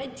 Red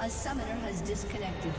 A summoner has disconnected.